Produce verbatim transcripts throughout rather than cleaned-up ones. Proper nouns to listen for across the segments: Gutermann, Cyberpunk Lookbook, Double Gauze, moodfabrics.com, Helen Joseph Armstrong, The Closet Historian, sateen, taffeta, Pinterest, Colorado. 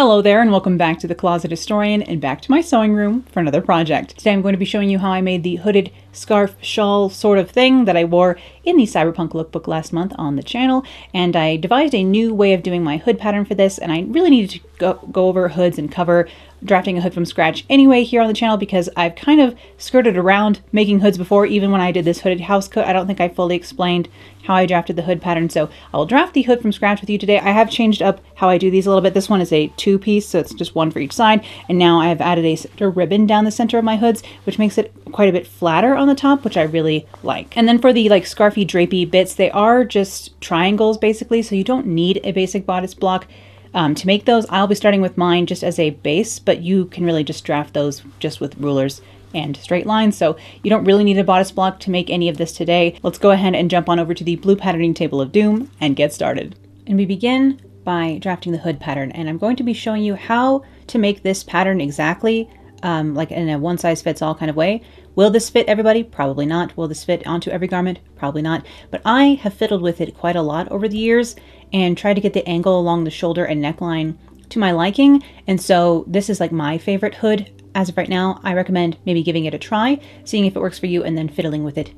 Hello there and welcome back to The Closet Historian and back to my sewing room for another project. Today I'm going to be showing you how I made the hooded scarf shawl sort of thing that I wore in the Cyberpunk Lookbook last month on the channel, and I devised a new way of doing my hood pattern for this, and I really needed to go, go over hoods and cover drafting a hood from scratch anyway here on the channel because I've kind of skirted around making hoods before. Even when I did this hooded house coat, I don't think I fully explained how I drafted the hood pattern, so I'll draft the hood from scratch with you today. I have changed up how I do these a little bit. This one is a two-piece, so it's just one for each side, and now I've added a center ribbon down the center of my hoods, which makes it quite a bit flatter on the top, which I really like. And then for the like scarfy drapey bits, they are just triangles basically, so you don't need a basic bodice block Um, to make those. I'll be starting with mine just as a base, but you can really just draft those just with rulers and straight lines, so you don't really need a bodice block to make any of this today. Let's go ahead and jump on over to the blue patterning table of doom and get started. And we begin by drafting the hood pattern, and I'm going to be showing you how to make this pattern exactly, um, like in a one size fits all kind of way. Will this fit everybody? Probably not. Will this fit onto every garment? Probably not. But I have fiddled with it quite a lot over the years and tried to get the angle along the shoulder and neckline to my liking. And so this is like my favorite hood as of right now. I recommend maybe giving it a try, seeing if it works for you, and then fiddling with it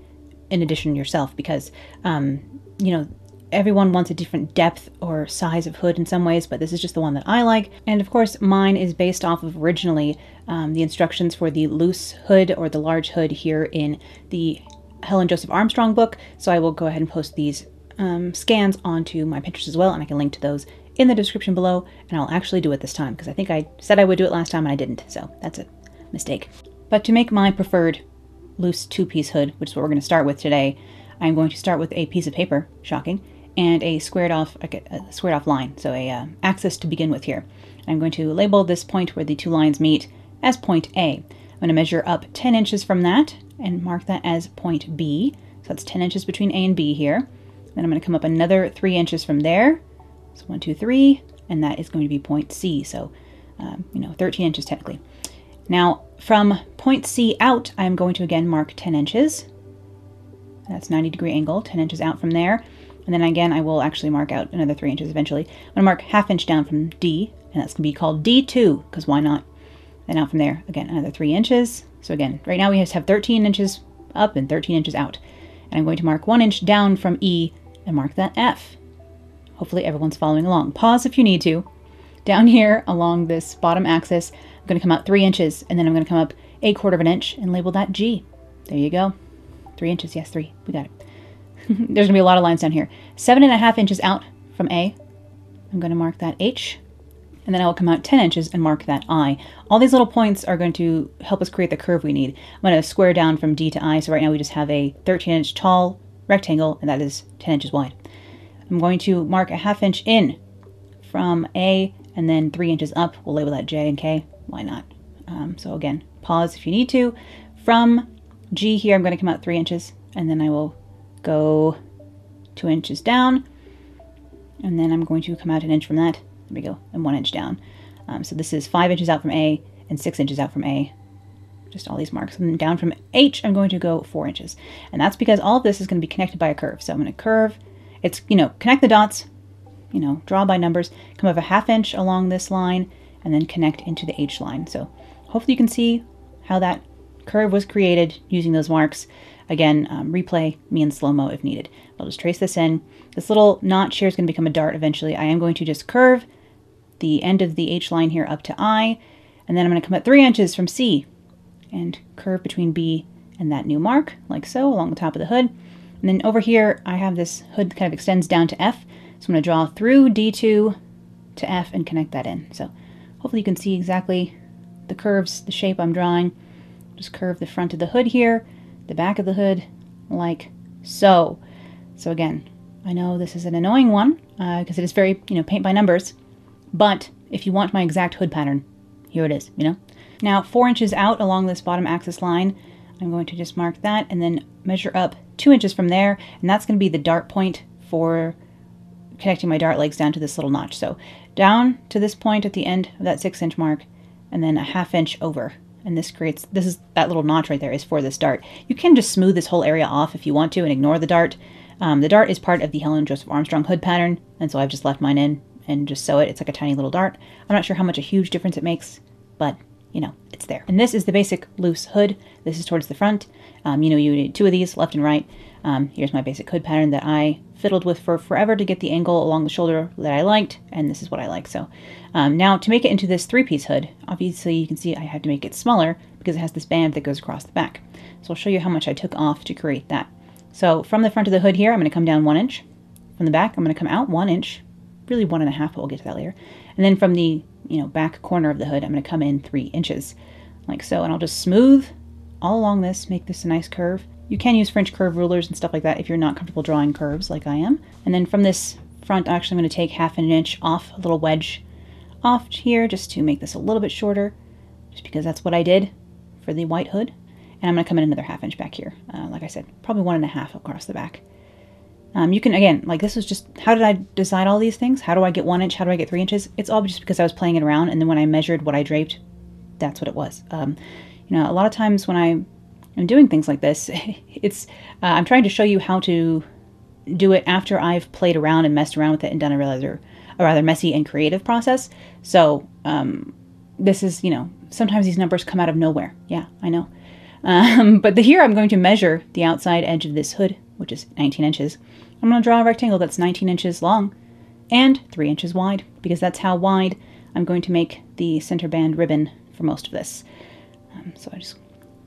in addition yourself, because, um, you know, everyone wants a different depth or size of hood in some ways, but this is just the one that I like. And of course, mine is based off of originally um, the instructions for the loose hood or the large hood here in the Helen Joseph Armstrong book. So I will go ahead and post these um, scans onto my Pinterest as well, and I can link to those in the description below. And I'll actually do it this time because I think I said I would do it last time and I didn't, so that's a mistake. But to make my preferred loose two-piece hood, which is what we're going to start with today, I'm going to start with a piece of paper, shocking, and a squared off like a squared off line, so a uh, axis to begin with here. I'm going to label this point where the two lines meet as point A. I'm going to measure up ten inches from that and mark that as point B. So that's ten inches between A and B here. Then I'm going to come up another three inches from there. So one, two, three, and that is going to be point C. So, um, you know, thirteen inches technically. Now from point C out, I'm going to again mark ten inches. That's ninety degree angle, ten inches out from there. And then again, I will actually mark out another three inches eventually. I'm gonna mark half inch down from D, and that's gonna be called D two, because why not? And out from there, again, another three inches. So again, right now we just have thirteen inches up and thirteen inches out. And I'm going to mark one inch down from E and mark that F. Hopefully everyone's following along. Pause if you need to. Down here along this bottom axis, I'm gonna come out three inches, and then I'm gonna come up a quarter of an inch and label that G. There you go. Three inches, yes, three, we got it. There's gonna be a lot of lines down here. Seven and a half inches out from A, I'm gonna mark that H, and then I will come out ten inches and mark that I. All these little points are going to help us create the curve we need. I'm gonna square down from D to I, so right now we just have a thirteen inch tall rectangle, and that is ten inches wide. I'm going to mark a half inch in from A, and then three inches up, we'll label that J and K, why not? Um, so again, pause if you need to. From G here, I'm going to come out three inches, and then I will go two inches down, and then I'm going to come out an inch from that. There we go, and one inch down. Um, so this is five inches out from A and six inches out from A. Just all these marks. And then down from H, I'm going to go four inches, and that's because all of this is going to be connected by a curve. So I'm going to curve. It's you know connect the dots, you know draw by numbers. Come up a half inch along this line, and then connect into the H line. So hopefully you can see how that curve was created using those marks. Again, um, replay me in slow-mo if needed. I'll just trace this in. This little notch here is going to become a dart eventually. I am going to just curve the end of the H line here up to I, and then I'm going to come at three inches from C and curve between B and that new mark, like so, along the top of the hood. And then over here, I have this hood that kind of extends down to F, so I'm going to draw through D two to F and connect that in. So hopefully you can see exactly the curves, the shape I'm drawing. Just curve the front of the hood here, the back of the hood, like so. So again, I know this is an annoying one because uh, it is very, you know, paint by numbers, but if you want my exact hood pattern, here it is, you know. Now, four inches out along this bottom axis line, I'm going to just mark that and then measure up two inches from there, and that's going to be the dart point for connecting my dart legs down to this little notch. So down to this point at the end of that six inch mark, and then a half inch over. And this creates, this is, that little notch right there is for this dart. You can just smooth this whole area off if you want to and ignore the dart. Um, the dart is part of the Helen Joseph Armstrong hood pattern, and so I've just left mine in and just sew it. It's like a tiny little dart. I'm not sure how much a huge difference it makes, but you know, it's there. And this is the basic loose hood. This is towards the front. Um, you know, you need two of these, left and right. Um, here's my basic hood pattern that I fiddled with for forever to get the angle along the shoulder that I liked, and this is what I like. So um, now to make it into this three-piece hood, obviously you can see I had to make it smaller because it has this band that goes across the back. So I'll show you how much I took off to create that. So from the front of the hood here, I'm going to come down one inch. From the back, I'm going to come out one inch, really one and a half, but we'll get to that later. And then from the you know back corner of the hood, I'm going to come in three inches, like so, and I'll just smooth all along this, make this a nice curve. You can use French curve rulers and stuff like that if you're not comfortable drawing curves like I am. And then from this front, actually, I'm going to take half an inch off, a little wedge off here, just to make this a little bit shorter, just because that's what I did for the white hood. And I'm going to come in another half inch back here. Uh, like I said, probably one and a half across the back. Um, you can, again, like this was just, how did I decide all these things? How do I get one inch? How do I get three inches? It's all just because I was playing it around. And then when I measured what I draped, that's what it was. Um, you know, a lot of times when I am doing things like this, it's, uh, I'm trying to show you how to do it after I've played around and messed around with it and done a rather, a rather messy and creative process. So um, this is, you know, sometimes these numbers come out of nowhere. Yeah, I know. Um, but the, here I'm going to measure the outside edge of this hood, which is nineteen inches. I'm going to draw a rectangle that's nineteen inches long and three inches wide, because that's how wide I'm going to make the center band ribbon for most of this. Um, so I just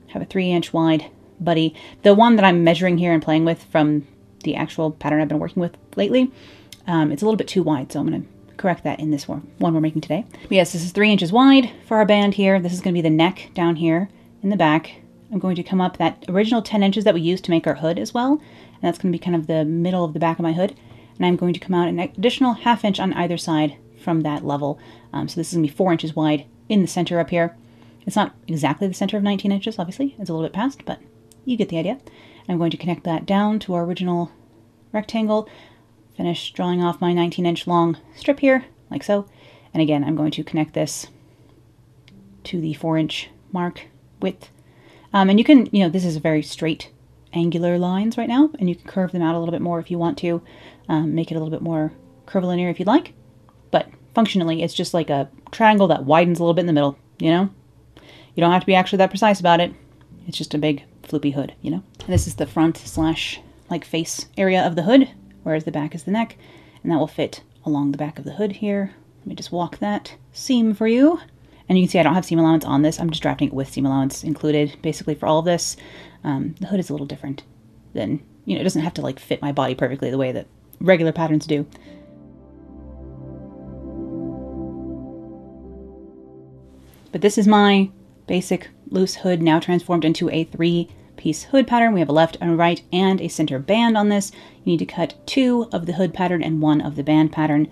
have a three inch wide buddy. The one that I'm measuring here and playing with from the actual pattern I've been working with lately, um, it's a little bit too wide, so I'm going to correct that in this one, one we're making today. But yes, this is three inches wide for our band here. This is going to be the neck down here in the back. I'm going to come up that original ten inches that we used to make our hood as well. And that's going to be kind of the middle of the back of my hood. And I'm going to come out an additional half inch on either side from that level. Um, so this is going to be four inches wide in the center up here. It's not exactly the center of nineteen inches, obviously. It's a little bit past, but you get the idea. And I'm going to connect that down to our original rectangle. Finish drawing off my nineteen inch long strip here, like so. And again, I'm going to connect this to the four inch mark width. Um, and you can, you know, this is very straight angular lines right now, and you can curve them out a little bit more if you want to, um, make it a little bit more curvilinear if you'd like. But functionally, it's just like a triangle that widens a little bit in the middle, you know? You don't have to be actually that precise about it. It's just a big floopy hood, you know? And this is the front slash like face area of the hood, whereas the back is the neck, and that will fit along the back of the hood here. Let me just walk that seam for you. And you can see I don't have seam allowance on this. I'm just drafting it with seam allowance included basically for all of this. Um, the hood is a little different than, you know, it doesn't have to like fit my body perfectly the way that regular patterns do. But this is my basic loose hood now transformed into a three piece hood pattern. We have a left and a right and a center band on this. You need to cut two of the hood pattern and one of the band pattern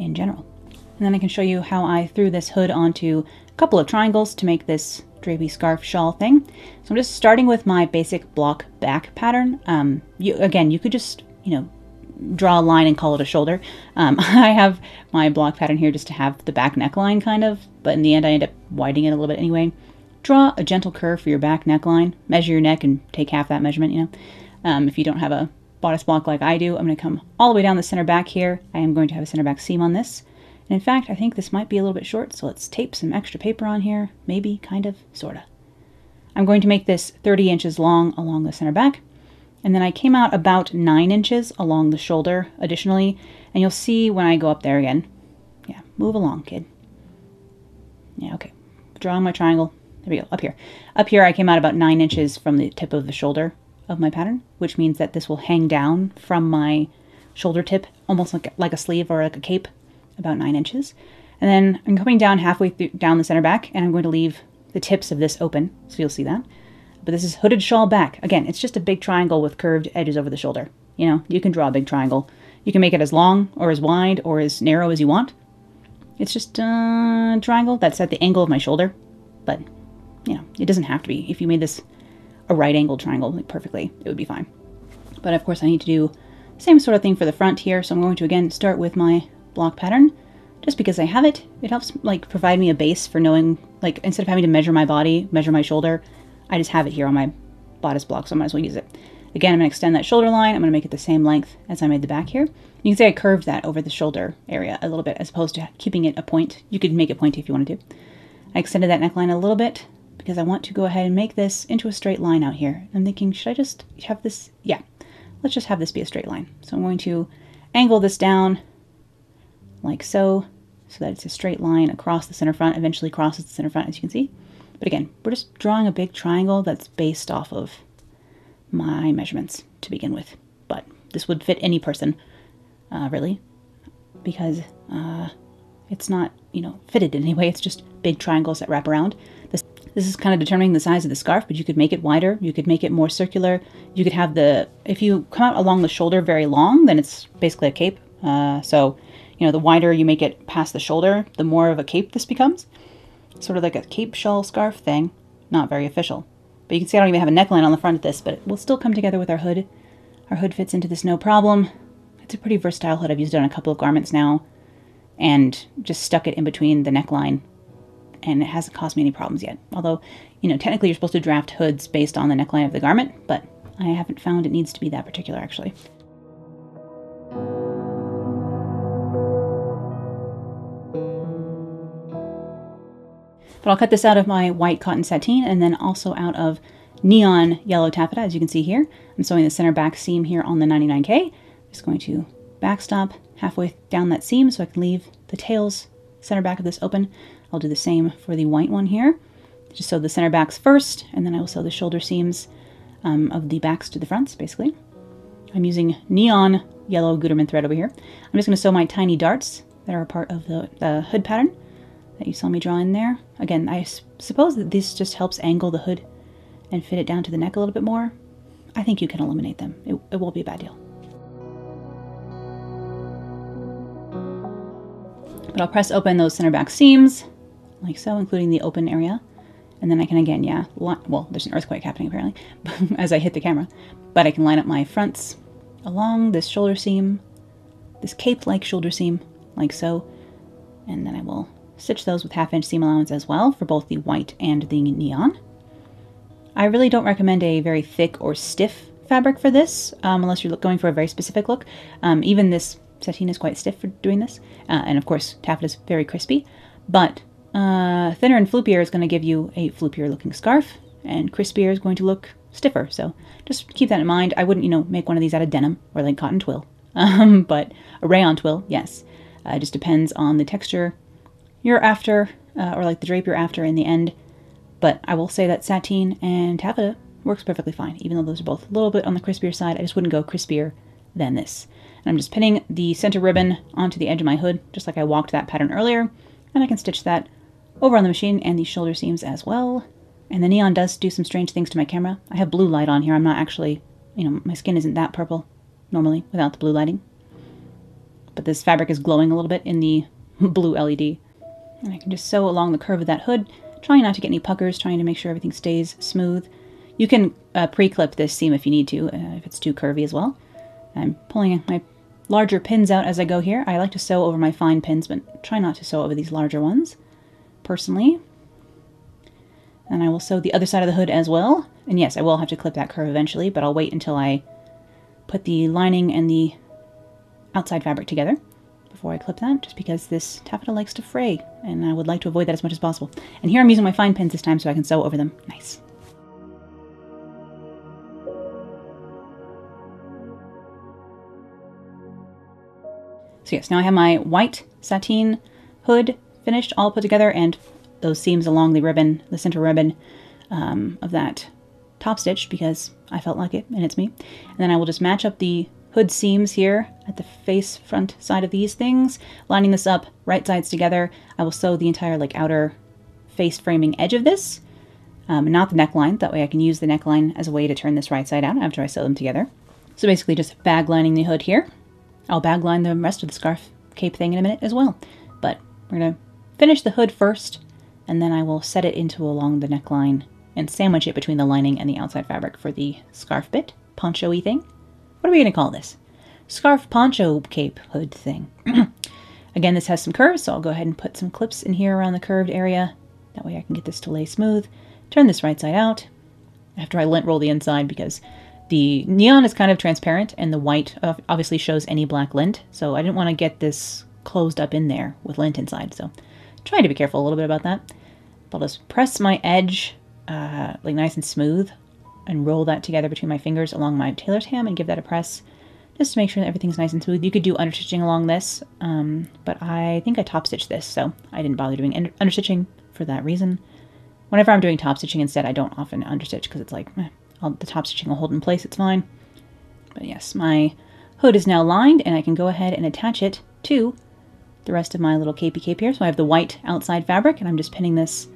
in general. And then I can show you how I threw this hood onto a couple of triangles to make this drapey scarf shawl thing. So I'm just starting with my basic block back pattern. Um, you, again, you could just, you know, draw a line and call it a shoulder. Um, I have my block pattern here just to have the back neckline kind of, but in the end I end up widening it a little bit anyway. Draw a gentle curve for your back neckline, measure your neck and take half that measurement, you know. Um, if you don't have a bodice block like I do, I'm going to come all the way down the center back here. I am going to have a center back seam on this. And in fact, I think this might be a little bit short, so let's tape some extra paper on here. Maybe, kind of, sorta. I'm going to make this thirty inches long along the center back. And then I came out about nine inches along the shoulder additionally. And you'll see when I go up there again. Yeah, move along, kid. Yeah, okay. Drawing my triangle. There we go, up here. Up here I came out about nine inches from the tip of the shoulder of my pattern, which means that this will hang down from my shoulder tip, almost like, like a sleeve or like a cape. About nine inches. And then I'm coming down halfway through, down the center back, and I'm going to leave the tips of this open, so you'll see that. But this is hooded shawl back. Again, it's just a big triangle with curved edges over the shoulder. You know, you can draw a big triangle. You can make it as long or as wide or as narrow as you want. It's just a triangle that's at the angle of my shoulder, but you know, it doesn't have to be. If you made this a right angled triangle like perfectly, it would be fine. But of course I need to do the same sort of thing for the front here, so I'm going to again start with my block pattern just because I have it. It helps like provide me a base for knowing, like instead of having to measure my body, measure my shoulder, I just have it here on my bodice block, so I might as well use it. Again, I'm going to extend that shoulder line. I'm going to make it the same length as I made the back here. You can see I curved that over the shoulder area a little bit as opposed to keeping it a point. You could make it pointy if you wanted to. I extended that neckline a little bit because I want to go ahead and make this into a straight line out here. I'm thinking, should I just have this? Yeah, let's just have this be a straight line. So I'm going to angle this down like so, so that it's a straight line across the center front, eventually crosses the center front, as you can see. But again, we're just drawing a big triangle that's based off of my measurements to begin with. But this would fit any person, uh, really, because uh, it's not, you know, fitted in any way. It's just big triangles that wrap around. This, this is kind of determining the size of the scarf, but you could make it wider. You could make it more circular. You could have the, if you come out along the shoulder very long, then it's basically a cape. Uh, so, you know, the wider you make it past the shoulder, the more of a cape this becomes. Sort of like a cape shell scarf thing. Not very official. But you can see I don't even have a neckline on the front of this, but it will still come together with our hood. Our hood fits into this no problem. It's a pretty versatile hood. I've used it on a couple of garments now and just stuck it in between the neckline, and it hasn't caused me any problems yet. Although, you know, technically you're supposed to draft hoods based on the neckline of the garment, but I haven't found it needs to be that particular actually. But I'll cut this out of my white cotton sateen and then also out of neon yellow taffeta, as you can see here. I'm sewing the center back seam here on the ninety-nine K. I'm just going to backstop halfway down that seam so I can leave the tails center back of this open. I'll do the same for the white one here. Just sew the center backs first, and then I will sew the shoulder seams um, of the backs to the fronts, basically. I'm using neon yellow Gutermann thread over here. I'm just going to sew my tiny darts that are part of the, the hood pattern that you saw me draw in there. Again, I suppose that this just helps angle the hood and fit it down to the neck a little bit more. I think you can eliminate them. It, it won't be a bad deal. But I'll press open those center back seams, like so, including the open area. And then I can again, yeah, well, there's an earthquake happening apparently as I hit the camera, but I can line up my fronts along this shoulder seam, this cape-like shoulder seam, like so. And then I will stitch those with half-inch seam allowance as well for both the white and the neon. I really don't recommend a very thick or stiff fabric for this, um, unless you're going for a very specific look. Um, even this sateen is quite stiff for doing this, uh, and of course taffeta is very crispy, but uh, thinner and floopier is going to give you a floopier looking scarf, and crispier is going to look stiffer, so just keep that in mind. I wouldn't, you know, make one of these out of denim or like cotton twill, um, but a rayon twill, yes. Uh, it just depends on the texture you're after, uh, or like the drape you're after in the end. But I will say that sateen and taffeta works perfectly fine, even though those are both a little bit on the crispier side. I just wouldn't go crispier than this. And I'm just pinning the center ribbon onto the edge of my hood, just like I walked that pattern earlier, and I can stitch that over on the machine and these shoulder seams as well. And the neon does do some strange things to my camera. I have blue light on here. I'm not actually, you know, my skin isn't that purple normally without the blue lighting, but this fabric is glowing a little bit in the blue L E D. And I can just sew along the curve of that hood, trying not to get any puckers, trying to make sure everything stays smooth. You can uh, pre-clip this seam if you need to, uh, if it's too curvy as well. I'm pulling my larger pins out as I go here. I like to sew over my fine pins, but try not to sew over these larger ones, personally. And I will sew the other side of the hood as well. And yes, I will have to clip that curve eventually, but I'll wait until I put the lining and the outside fabric together before I clip that, just because this taffeta likes to fray, and I would like to avoid that as much as possible. And here I'm using my fine pins this time so I can sew over them. Nice. So yes, now I have my white sateen hood finished, all put together, and those seams along the ribbon, the center ribbon um, of that top stitch, because I felt like it, and it's me. And then I will just match up the hood seams here at the face front side of these things, lining this up right sides together. I will sew the entire like outer face framing edge of this, um, not the neckline. That way I can use the neckline as a way to turn this right side out after I sew them together. So basically just bag lining the hood here. I'll bag line the rest of the scarf cape thing in a minute as well, but we're gonna finish the hood first, and then I will set it into along the neckline and sandwich it between the lining and the outside fabric for the scarf bit, poncho-y thing. What are we going to call this? Scarf poncho cape hood thing. Again, this has some curves, so I'll go ahead and put some clips in here around the curved area. That way I can get this to lay smooth. Turn this right side out after I lint roll the inside, because The neon is kind of transparent, and the white obviously shows any black lint, so I didn't want to get this closed up in there with lint inside, so trying to be careful a little bit about that. I'll just press my edge uh, like nice and smooth and roll that together between my fingers along my tailor's ham and give that a press just to make sure that everything's nice and smooth. You could do understitching along this, um, but I think I top stitched this, so I didn't bother doing understitching for that reason. Whenever I'm doing top stitching instead, I don't often understitch because it's like, eh, all the top stitching will hold in place, it's fine. But yes, my hood is now lined, and I can go ahead and attach it to the rest of my little capey cape here. So I have the white outside fabric, and I'm just pinning this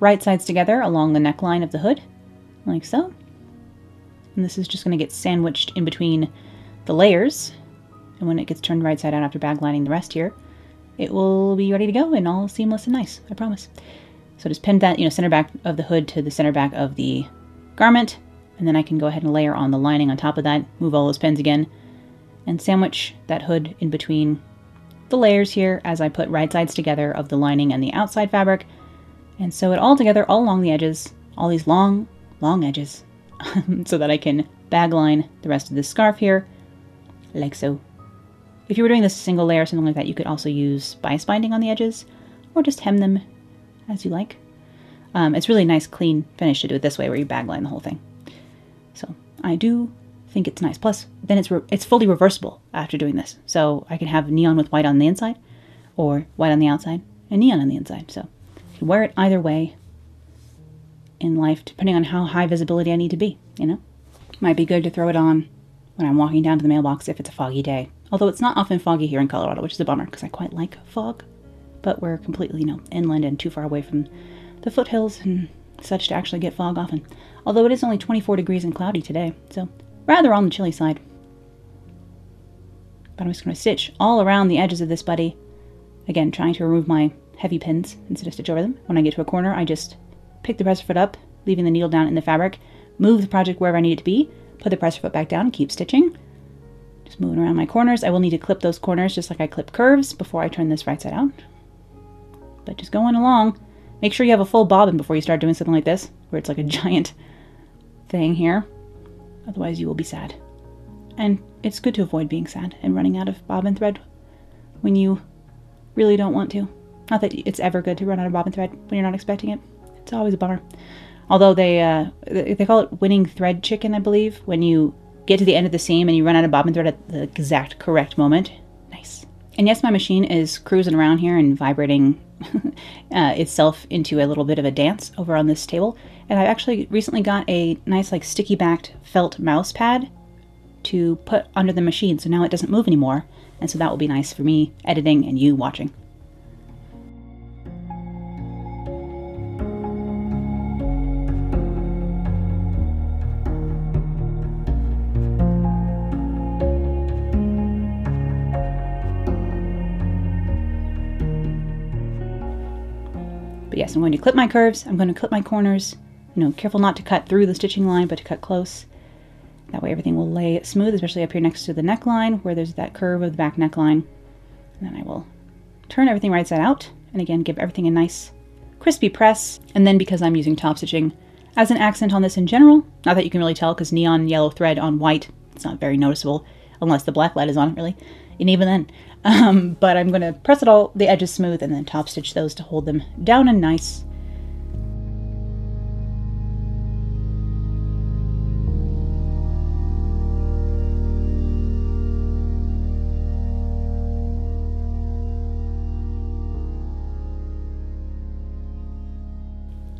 right sides together along the neckline of the hood, like so. And this is just going to get sandwiched in between the layers, and when it gets turned right side out after bag lining the rest here, it will be ready to go and all seamless and nice, I promise. So just pin that, you know, center back of the hood to the center back of the garment, and then I can go ahead and layer on the lining on top of that, move all those pins again, and sandwich that hood in between the layers here as I put right sides together of the lining and the outside fabric, and sew it all together all along the edges, all these long, long edges, so that I can bag line the rest of this scarf here, like so. If you were doing this single layer or something like that, you could also use bias binding on the edges, or just hem them as you like. Um, it's really nice, clean finish to do it this way, where you bag line the whole thing. So I do think it's nice. Plus, then it's, re it's fully reversible after doing this. So I can have neon with white on the inside, or white on the outside, and neon on the inside. So you can wear it either way in life, depending on how high visibility I need to be, you know? Might be good to throw it on when I'm walking down to the mailbox if it's a foggy day. Although it's not often foggy here in Colorado, which is a bummer, because I quite like fog. But we're completely, you know, inland and too far away from the foothills and such to actually get fog often. Although it is only twenty-four degrees and cloudy today, so rather on the chilly side. But I'm just going to stitch all around the edges of this buddy. Again, trying to remove my heavy pins instead of stitch over them. When I get to a corner, I just pick the presser foot up, leaving the needle down in the fabric, move the project wherever I need it to be, put the presser foot back down, and keep stitching. Just moving around my corners. I will need to clip those corners just like I clip curves before I turn this right side out. But just going along, make sure you have a full bobbin before you start doing something like this, where it's like a giant thing here. Otherwise you will be sad. And it's good to avoid being sad and running out of bobbin thread when you really don't want to. Not that it's ever good to run out of bobbin thread when you're not expecting it. It's always a bummer. Although they uh, they call it winning thread chicken, I believe, when you get to the end of the seam and you run out of bobbin thread at the exact correct moment. Nice. And yes, my machine is cruising around here and vibrating uh, itself into a little bit of a dance over on this table. And I've actually recently got a nice like sticky backed felt mouse pad to put under the machine, so now it doesn't move anymore. And so that will be nice for me editing and you watching. But yes, I'm going to clip my curves, I'm going to clip my corners, you know, careful not to cut through the stitching line, but to cut close. That way everything will lay smooth, especially up here next to the neckline, where there's that curve of the back neckline. And then I will turn everything right side out, and again, give everything a nice crispy press. And then because I'm using top stitching as an accent on this in general, not that you can really tell, because neon yellow thread on white, it's not very noticeable, unless the black light is on it, really. And even then, um, but I'm going to press it all, the edges smooth, and then top stitch those to hold them down and nice.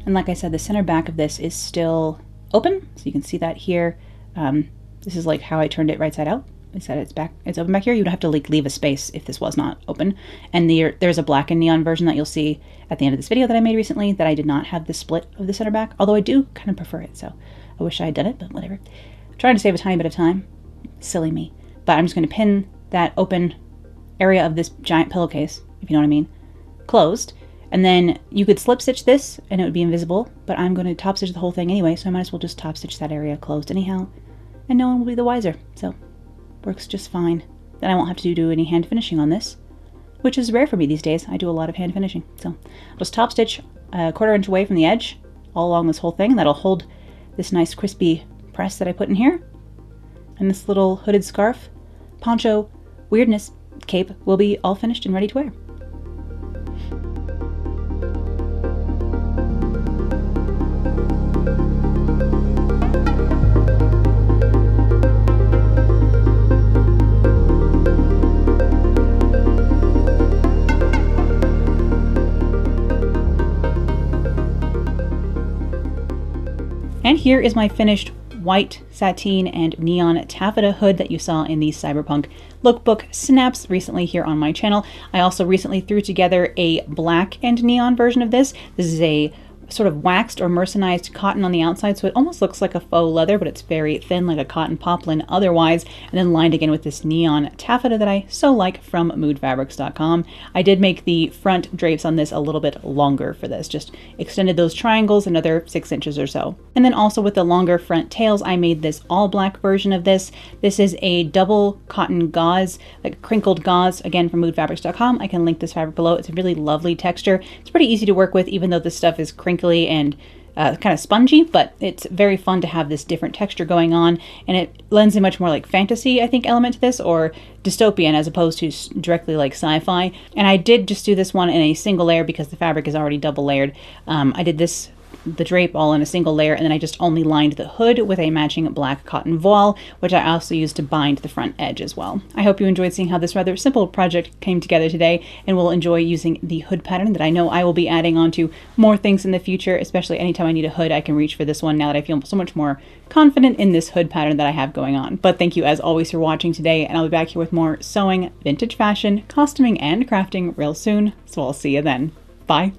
And like I said, the center back of this is still open, so you can see that here. Um, this is like how I turned it right side out. I said it's back, it's open back here. You'd have to like leave a space if this was not open. And the, there's a black and neon version that you'll see at the end of this video that I made recently that I did not have the split of the center back, although I do kind of prefer it. So I wish I had done it, but whatever. I'm trying to save a tiny bit of time. Silly me. But I'm just going to pin that open area of this giant pillowcase, if you know what I mean, closed. And then you could slip stitch this and it would be invisible, but I'm going to top stitch the whole thing anyway. So I might as well just top stitch that area closed anyhow, and no one will be the wiser. So works just fine. Then I won't have to do any hand finishing on this, which is rare for me these days. I do a lot of hand finishing. So I'll just top stitch a quarter inch away from the edge all along this whole thing. That'll hold this nice crispy press that I put in here. And this little hooded scarf, poncho, weirdness, cape will be all finished and ready to wear. And here is my finished white sateen and neon taffeta hood that you saw in the Cyberpunk Lookbook snaps recently here on my channel. I also recently threw together a black and neon version of this. This is a sort of waxed or mercenized cotton on the outside, so it almost looks like a faux leather, but it's very thin, like a cotton poplin otherwise, and then lined again with this neon taffeta that I so like from mood fabrics dot com. I did make the front drapes on this a little bit longer for this, just extended those triangles another six inches or so. And then also with the longer front tails, I made this all black version of this. This is a double cotton gauze, like crinkled gauze, again from mood fabrics dot com. I can link this fabric below. It's a really lovely texture. It's pretty easy to work with, even though this stuff is crinkled and uh, kind of spongy, but it's very fun to have this different texture going on, and it lends a much more like fantasy, I think, element to this, or dystopian, as opposed to directly like sci-fi. And I did just do this one in a single layer because the fabric is already double layered. Um, I did this the drape all in a single layer, and then I just only lined the hood with a matching black cotton voile, which I also used to bind the front edge as well. I hope you enjoyed seeing how this rather simple project came together today, and will enjoy using the hood pattern that I know I will be adding onto more things in the future, especially anytime I need a hood. I can reach for this one now that I feel so much more confident in this hood pattern that I have going on. But thank you as always for watching today, and I'll be back here with more sewing, vintage fashion, costuming, and crafting real soon, so I'll see you then. Bye!